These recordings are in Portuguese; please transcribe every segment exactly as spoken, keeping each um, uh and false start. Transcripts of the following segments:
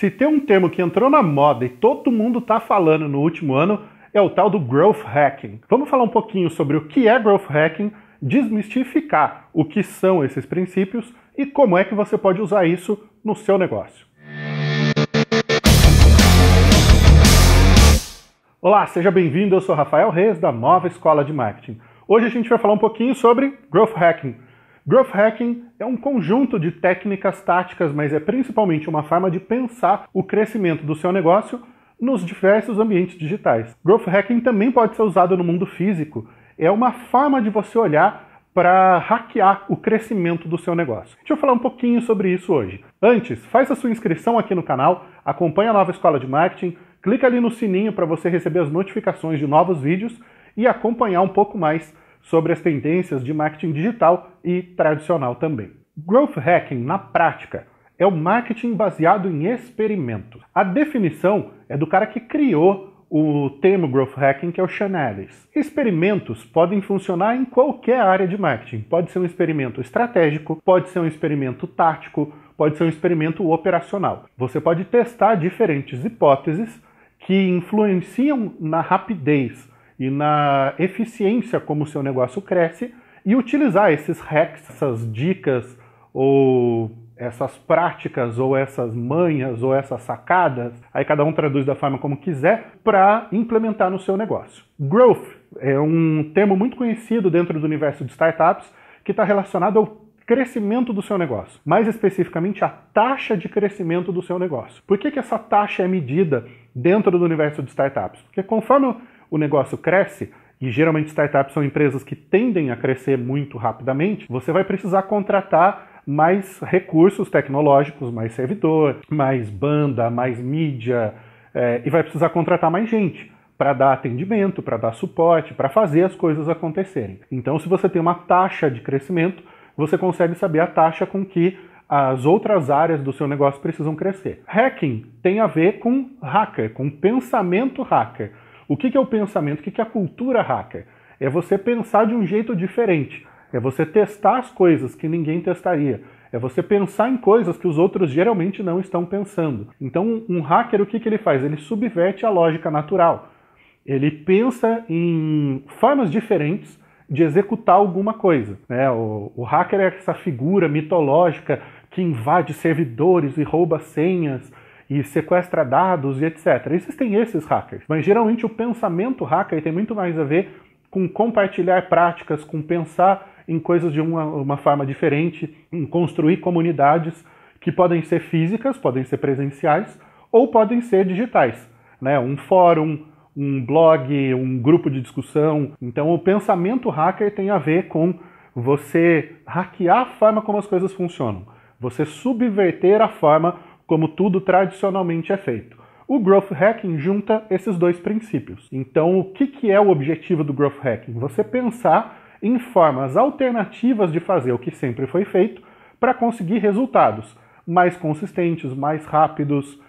Se tem um termo que entrou na moda e todo mundo está falando no último ano, é o tal do Growth Hacking. Vamos falar um pouquinho sobre o que é Growth Hacking, desmistificar o que são esses princípios e como é que você pode usar isso no seu negócio. Olá, seja bem-vindo, eu sou Rafael Reis, da Nova Escola de Marketing. Hoje a gente vai falar um pouquinho sobre Growth Hacking. Growth Hacking é um conjunto de técnicas, táticas, mas é principalmente uma forma de pensar o crescimento do seu negócio nos diversos ambientes digitais. Growth Hacking também pode ser usado no mundo físico. É uma forma de você olhar para hackear o crescimento do seu negócio. Deixa eu falar um pouquinho sobre isso hoje. Antes, faz a sua inscrição aqui no canal, acompanha a Nova Escola de Marketing, clica ali no sininho para você receber as notificações de novos vídeos e acompanhar um pouco mais sobre as tendências de marketing digital e tradicional também. Growth Hacking, na prática, é o marketing baseado em experimento. A definição é do cara que criou o termo Growth Hacking, que é o Chanel. Experimentos podem funcionar em qualquer área de marketing. Pode ser um experimento estratégico, pode ser um experimento tático, pode ser um experimento operacional. Você pode testar diferentes hipóteses que influenciam na rapidez e na eficiência como o seu negócio cresce e utilizar esses hacks, essas dicas, ou essas práticas, ou essas manhas, ou essas sacadas, aí cada um traduz da forma como quiser, para implementar no seu negócio. Growth é um termo muito conhecido dentro do universo de startups que está relacionado ao crescimento do seu negócio, mais especificamente a taxa de crescimento do seu negócio. Por que que essa taxa é medida dentro do universo de startups? Porque conforme o negócio cresce, e geralmente startups são empresas que tendem a crescer muito rapidamente, você vai precisar contratar mais recursos tecnológicos, mais servidor, mais banda, mais mídia, é, e vai precisar contratar mais gente para dar atendimento, para dar suporte, para fazer as coisas acontecerem. Então, se você tem uma taxa de crescimento, você consegue saber a taxa com que as outras áreas do seu negócio precisam crescer. Hacking tem a ver com hacker, com pensamento hacker. O que é o pensamento? O que é a cultura hacker? É você pensar de um jeito diferente. É você testar as coisas que ninguém testaria. É você pensar em coisas que os outros geralmente não estão pensando. Então, um hacker, o que ele faz? Ele subverte a lógica natural. Ele pensa em formas diferentes de executar alguma coisa. Né? O, o hacker é essa figura mitológica que invade servidores e rouba senhas e sequestra dados e etcétera. Existem esses hackers, mas geralmente o pensamento hacker tem muito mais a ver com compartilhar práticas, com pensar em coisas de uma, uma forma diferente, em construir comunidades que podem ser físicas, podem ser presenciais ou podem ser digitais. Né? Um fórum, um blog, um grupo de discussão. Então o pensamento hacker tem a ver com você hackear a forma como as coisas funcionam, você subverter a forma como tudo tradicionalmente é feito. O Growth Hacking junta esses dois princípios. Então o que é o objetivo do Growth Hacking? Você pensar em formas alternativas de fazer o que sempre foi feito para conseguir resultados mais consistentes, mais rápidos,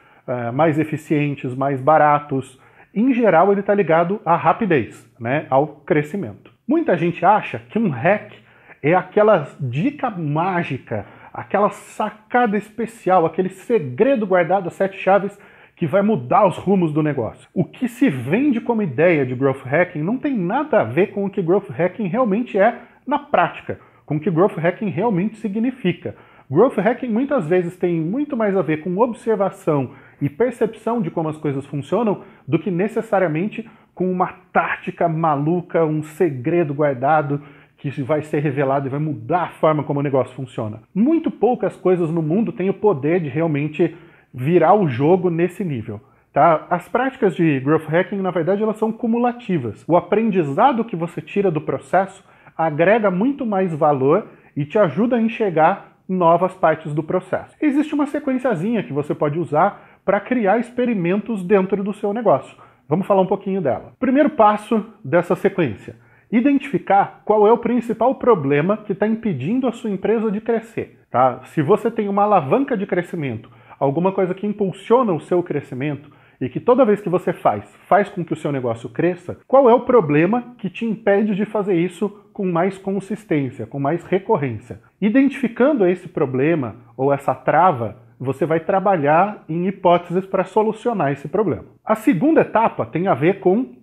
mais eficientes, mais baratos. Em geral, ele está ligado à rapidez, né, ao crescimento. Muita gente acha que um hack é aquela dica mágica, aquela sacada especial, aquele segredo guardado a sete chaves que vai mudar os rumos do negócio. O que se vende como ideia de Growth Hacking não tem nada a ver com o que Growth Hacking realmente é na prática, com o que Growth Hacking realmente significa. Growth Hacking muitas vezes tem muito mais a ver com observação e percepção de como as coisas funcionam do que necessariamente com uma tática maluca, um segredo guardado que vai ser revelado e vai mudar a forma como o negócio funciona. Muito poucas coisas no mundo têm o poder de realmente virar o jogo nesse nível. Tá? As práticas de Growth Hacking, na verdade, elas são cumulativas. O aprendizado que você tira do processo agrega muito mais valor e te ajuda a enxergar novas partes do processo. Existe uma sequenciazinha que você pode usar para criar experimentos dentro do seu negócio. Vamos falar um pouquinho dela. Primeiro passo dessa sequência: identificar qual é o principal problema que está impedindo a sua empresa de crescer. Tá? Se você tem uma alavanca de crescimento, alguma coisa que impulsiona o seu crescimento e que toda vez que você faz, faz com que o seu negócio cresça, qual é o problema que te impede de fazer isso com mais consistência, com mais recorrência? Identificando esse problema ou essa trava, você vai trabalhar em hipóteses para solucionar esse problema. A segunda etapa tem a ver com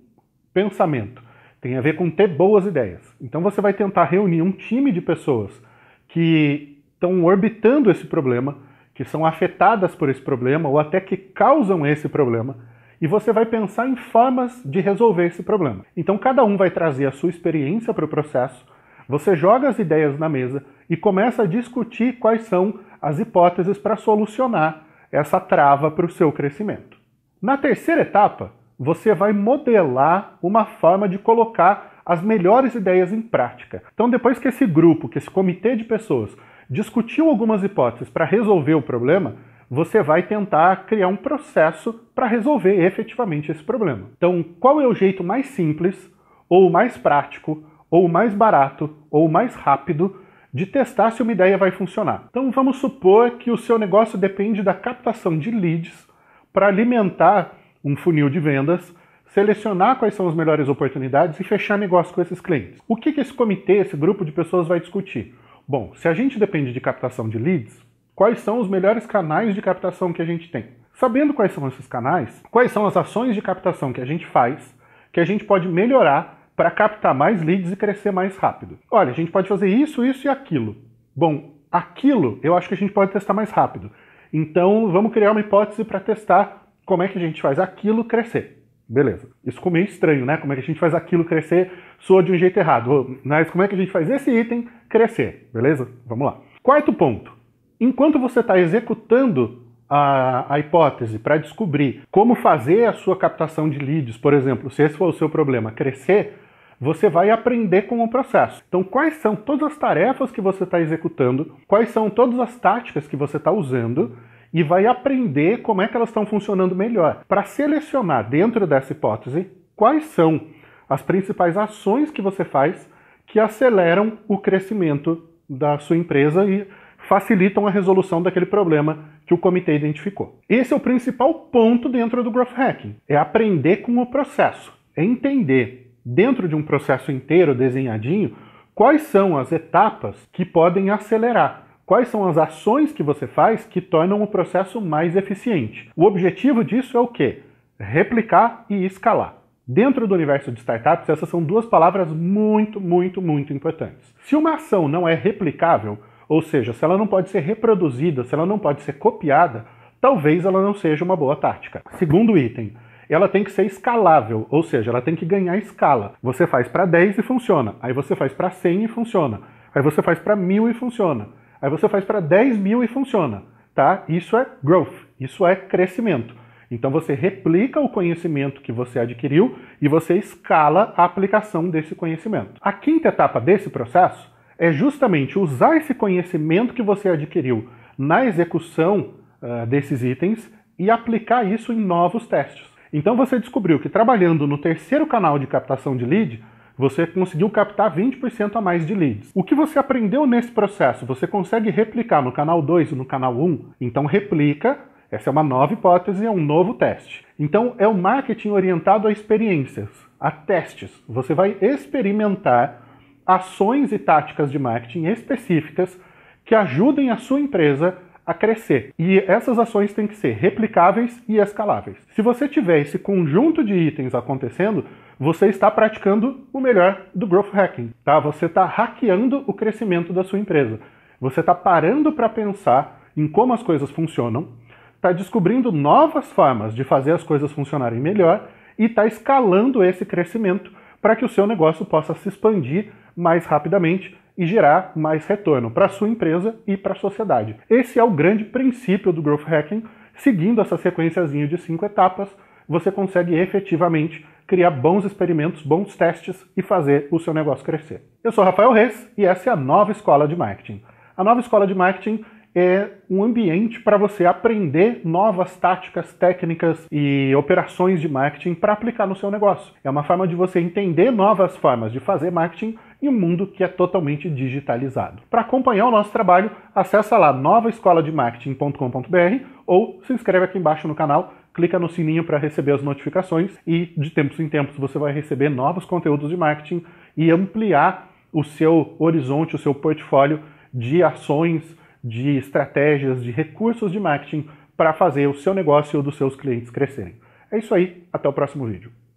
pensamento, tem a ver com ter boas ideias. Então você vai tentar reunir um time de pessoas que estão orbitando esse problema, que são afetadas por esse problema ou até que causam esse problema, e você vai pensar em formas de resolver esse problema. Então cada um vai trazer a sua experiência para o processo, você joga as ideias na mesa e começa a discutir quais são as hipóteses para solucionar essa trava para o seu crescimento. Na terceira etapa, você vai modelar uma forma de colocar as melhores ideias em prática. Então depois que esse grupo, que esse comitê de pessoas discutiu algumas hipóteses para resolver o problema, você vai tentar criar um processo para resolver efetivamente esse problema. Então, qual é o jeito mais simples, ou mais prático, ou mais barato, ou mais rápido de testar se uma ideia vai funcionar? Então, vamos supor que o seu negócio depende da captação de leads para alimentar um funil de vendas, selecionar quais são as melhores oportunidades e fechar negócio com esses clientes. O que que esse comitê, esse grupo de pessoas vai discutir? Bom, se a gente depende de captação de leads, quais são os melhores canais de captação que a gente tem? Sabendo quais são esses canais, quais são as ações de captação que a gente faz, que a gente pode melhorar para captar mais leads e crescer mais rápido. Olha, a gente pode fazer isso, isso e aquilo. Bom, aquilo eu acho que a gente pode testar mais rápido. Então vamos criar uma hipótese para testar como é que a gente faz aquilo crescer. Beleza. Isso ficou meio estranho, né? Como é que a gente faz aquilo crescer soa de um jeito errado. Mas como é que a gente faz esse item crescer? Beleza? Vamos lá. Quarto ponto. Enquanto você está executando a, a hipótese para descobrir como fazer a sua captação de leads, por exemplo, se esse for o seu problema, crescer, você vai aprender com o processo. Então, quais são todas as tarefas que você está executando, quais são todas as táticas que você está usando, e vai aprender como é que elas estão funcionando melhor, para selecionar dentro dessa hipótese quais são as principais ações que você faz que aceleram o crescimento da sua empresa e facilitam a resolução daquele problema que o comitê identificou. Esse é o principal ponto dentro do Growth Hacking. É aprender com o processo. É entender, dentro de um processo inteiro, desenhadinho, quais são as etapas que podem acelerar. Quais são as ações que você faz que tornam o processo mais eficiente. O objetivo disso é o quê? Replicar e escalar. Dentro do universo de startups, essas são duas palavras muito, muito, muito importantes. Se uma ação não é replicável, ou seja, se ela não pode ser reproduzida, se ela não pode ser copiada, talvez ela não seja uma boa tática. Segundo item, ela tem que ser escalável, ou seja, ela tem que ganhar escala. Você faz para dez e funciona, aí você faz para cem e funciona, aí você faz para mil e funciona, aí você faz para dez mil e funciona, tá? Isso é growth, isso é crescimento. Então você replica o conhecimento que você adquiriu e você escala a aplicação desse conhecimento. A quinta etapa desse processo é justamente usar esse conhecimento que você adquiriu na execução uh, desses itens e aplicar isso em novos testes. Então você descobriu que trabalhando no terceiro canal de captação de lead, você conseguiu captar vinte por cento a mais de leads. O que você aprendeu nesse processo, você consegue replicar no canal dois e no canal um? Então replica, essa é uma nova hipótese, é um novo teste. Então é o marketing orientado a experiências, a testes. Você vai experimentar ações e táticas de marketing específicas que ajudem a sua empresa a crescer. E essas ações têm que ser replicáveis e escaláveis. Se você tiver esse conjunto de itens acontecendo, você está praticando o melhor do Growth Hacking, tá? Você está hackeando o crescimento da sua empresa. Você está parando para pensar em como as coisas funcionam, está descobrindo novas formas de fazer as coisas funcionarem melhor e está escalando esse crescimento para que o seu negócio possa se expandir mais rapidamente e gerar mais retorno para a sua empresa e para a sociedade. Esse é o grande princípio do Growth Hacking. Seguindo essa sequenciazinha de cinco etapas, você consegue efetivamente criar bons experimentos, bons testes e fazer o seu negócio crescer. Eu sou Rafael Reis e essa é a Nova Escola de Marketing. A Nova Escola de Marketing é um ambiente para você aprender novas táticas, técnicas e operações de marketing para aplicar no seu negócio. É uma forma de você entender novas formas de fazer marketing em um mundo que é totalmente digitalizado. Para acompanhar o nosso trabalho, acessa lá nova escola de marketing ponto com ponto br ou se inscreve aqui embaixo no canal, clica no sininho para receber as notificações e de tempos em tempos você vai receber novos conteúdos de marketing e ampliar o seu horizonte, o seu portfólio de ações, de estratégias, de recursos de marketing para fazer o seu negócio ou dos seus clientes crescerem. É isso aí, até o próximo vídeo.